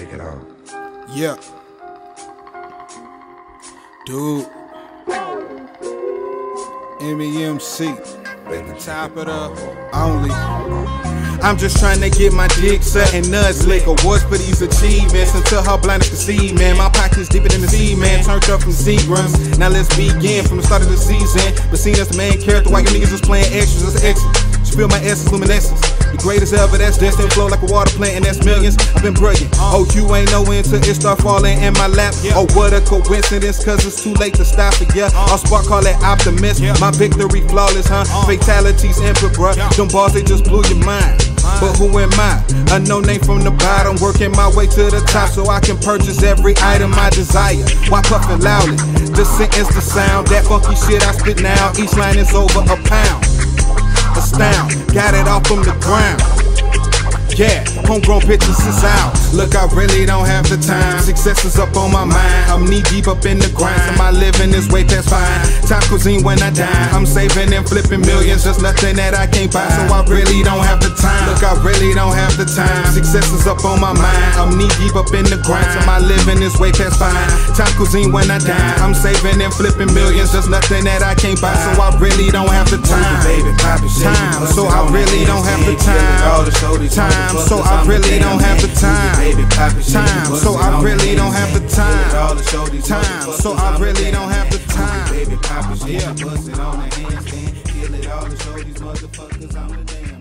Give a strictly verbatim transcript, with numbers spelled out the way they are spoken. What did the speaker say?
take it on. Yeah. Dude. M E M C. Top it up. Only. I'm just trying to get my dick sucked and nuts licked. Awards for these achievements until her blindness can see, man. My pocket's deeper than the sea, man. Turned up from Seagrams. Now let's begin from the start of the season. But seen as the main character, while you niggas just playing extras, that's extras. Spill my essence, luminescence. The greatest ever, that's destined, flow like a water plant, and that's millions. I've been brilliant. Oh, you ain't no end till it start falling in my lap. Oh, what a coincidence, cause it's too late to stop it, yeah. I'll spark, call that optimist. My victory flawless, huh? Fatalities input, bruh. Them balls, they just blew your mind. But who am I? A no name from the bottom, working my way to the top so I can purchase every item I desire. Why puffin' loudly? The sentence, the sound, that funky shit I spit now. Each line is over a pound. Astound, got it off from the ground. Yeah, homegrown bitches is out. Look, I really don't have the time. Success is up on my mind. I'm knee deep up in the grind. So my living is way past fine. Top cuisine when I dine. I'm saving and flipping millions. There's nothing that I can't buy. So I really don't have the time. Look, I really don't have the time. Success is up on my mind. I'm knee deep up in the grind. So my living is way past fine. Top cuisine when I dine. I'm saving and flipping millions. There's nothing that I can't buy. So I really don't have the time. Baby, pop it, time. So I really don't have the time. So I really don't have the time. Time. So I really don't have the time. Time. So I really don't have the time. Baby, pop it, yeah. Bust it on the handstand. Kill it all to show these motherfuckers I'm the damn.